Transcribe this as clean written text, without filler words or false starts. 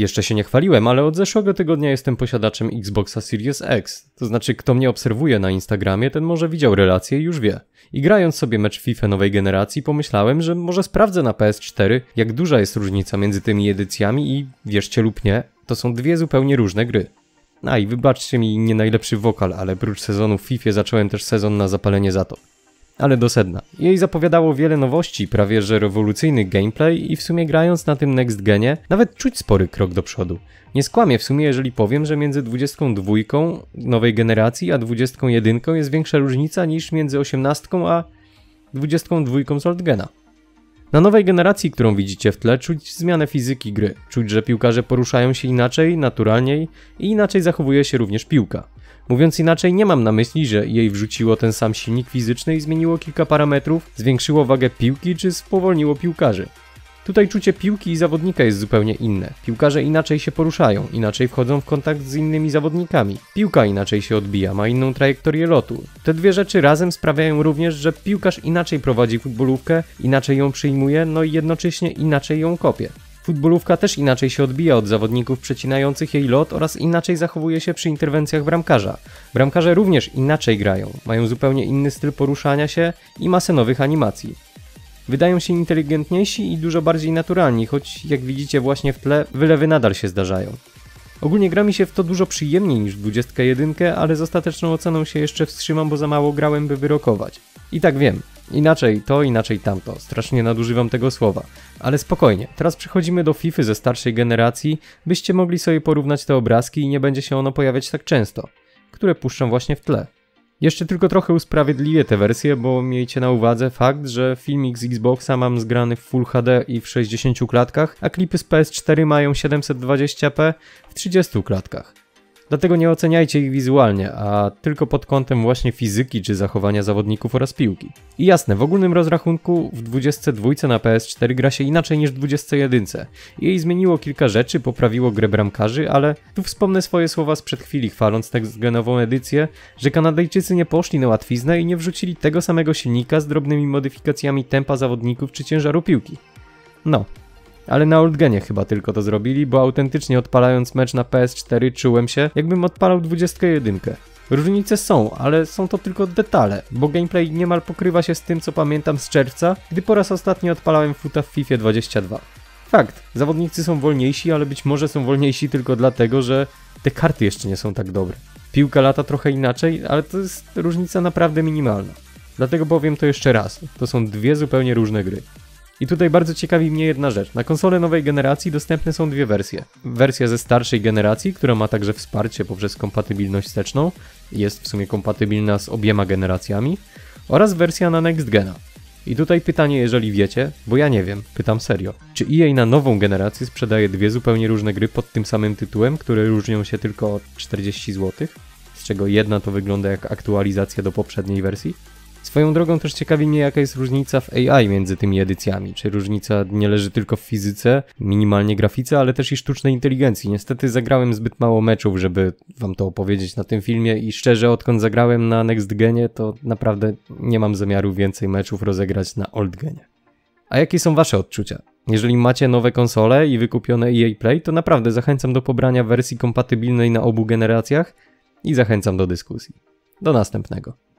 Jeszcze się nie chwaliłem, ale od zeszłego tygodnia jestem posiadaczem Xboxa Series X, to znaczy kto mnie obserwuje na Instagramie, ten może widział relację i już wie. I grając sobie mecz FIFA nowej generacji pomyślałem, że może sprawdzę na PS4, jak duża jest różnica między tymi edycjami i wierzcie lub nie, to są dwie zupełnie różne gry. A i wybaczcie mi nie najlepszy wokal, ale prócz sezonu w FIFA zacząłem też sezon na zapalenie za to. Ale do sedna. EA zapowiadało wiele nowości, prawie że rewolucyjny gameplay i w sumie grając na tym NEXT-GENie nawet czuć spory krok do przodu. Nie skłamię w sumie, jeżeli powiem, że między 22 nowej generacji a 21 jest większa różnica niż między 18 a 22 z OLD-GENa. Na nowej generacji, którą widzicie w tle, czuć zmianę fizyki gry. Czuć, że piłkarze poruszają się inaczej, naturalniej i inaczej zachowuje się również piłka. Mówiąc inaczej, nie mam na myśli, że jej wrzuciło ten sam silnik fizyczny i zmieniło kilka parametrów, zwiększyło wagę piłki czy spowolniło piłkarzy. Tutaj czucie piłki i zawodnika jest zupełnie inne. Piłkarze inaczej się poruszają, inaczej wchodzą w kontakt z innymi zawodnikami. Piłka inaczej się odbija, ma inną trajektorię lotu. Te dwie rzeczy razem sprawiają również, że piłkarz inaczej prowadzi futbolówkę, inaczej ją przyjmuje, no i jednocześnie inaczej ją kopie. Futbolówka też inaczej się odbija od zawodników przecinających jej lot oraz inaczej zachowuje się przy interwencjach bramkarza. Bramkarze również inaczej grają, mają zupełnie inny styl poruszania się i masę nowych animacji. Wydają się inteligentniejsi i dużo bardziej naturalni, choć jak widzicie właśnie w tle, wylewy nadal się zdarzają. Ogólnie gra mi się w to dużo przyjemniej niż 21, ale z ostateczną oceną się jeszcze wstrzymam, bo za mało grałem, by wyrokować. I tak wiem, inaczej to, inaczej tamto, strasznie nadużywam tego słowa. Ale spokojnie, teraz przechodzimy do FIFA ze starszej generacji, byście mogli sobie porównać te obrazki i nie będzie się ono pojawiać tak często, które puszczam właśnie w tle. Jeszcze tylko trochę usprawiedliwię tę wersję, bo miejcie na uwadze fakt, że filmik z Xboxa mam zgrany w Full HD i w 60 klatkach, a klipy z PS4 mają 720p w 30 klatkach. Dlatego nie oceniajcie ich wizualnie, a tylko pod kątem właśnie fizyki czy zachowania zawodników oraz piłki. I jasne, w ogólnym rozrachunku w 22 na PS4 gra się inaczej niż w 21. Jej zmieniło kilka rzeczy, poprawiło grę bramkarzy, ale tu wspomnę swoje słowa sprzed chwili chwaląc NEXT-GENową edycję, że Kanadyjczycy nie poszli na łatwiznę i nie wrzucili tego samego silnika z drobnymi modyfikacjami tempa zawodników czy ciężaru piłki. No. Ale na OLD-GENie chyba tylko to zrobili, bo autentycznie odpalając mecz na PS4 czułem się, jakbym odpalał 21. Różnice są, ale są to tylko detale, bo gameplay niemal pokrywa się z tym, co pamiętam z czerwca, gdy po raz ostatni odpalałem futa w FIFA 22. Fakt, zawodnicy są wolniejsi, ale być może są wolniejsi tylko dlatego, że te karty jeszcze nie są tak dobre. Piłka lata trochę inaczej, ale to jest różnica naprawdę minimalna. Dlatego powiem to jeszcze raz, to są dwie zupełnie różne gry. I tutaj bardzo ciekawi mnie jedna rzecz. Na konsole nowej generacji dostępne są dwie wersje. Wersja ze starszej generacji, która ma także wsparcie poprzez kompatybilność wsteczną, jest w sumie kompatybilna z obiema generacjami, oraz wersja na NEXT-GENa. I tutaj pytanie, jeżeli wiecie, bo ja nie wiem, pytam serio. Czy EA na nową generację sprzedaje dwie zupełnie różne gry pod tym samym tytułem, które różnią się tylko o 40 zł? Z czego jedna to wygląda jak aktualizacja do poprzedniej wersji? Swoją drogą też ciekawi mnie, jaka jest różnica w AI między tymi edycjami. Czy różnica nie leży tylko w fizyce, minimalnie grafice, ale też i sztucznej inteligencji. Niestety zagrałem zbyt mało meczów, żeby wam to opowiedzieć na tym filmie i szczerze, odkąd zagrałem na NEXT-GENie, to naprawdę nie mam zamiaru więcej meczów rozegrać na OLD-GENie. A jakie są wasze odczucia? Jeżeli macie nowe konsole i wykupione EA Play, to naprawdę zachęcam do pobrania wersji kompatybilnej na obu generacjach i zachęcam do dyskusji. Do następnego.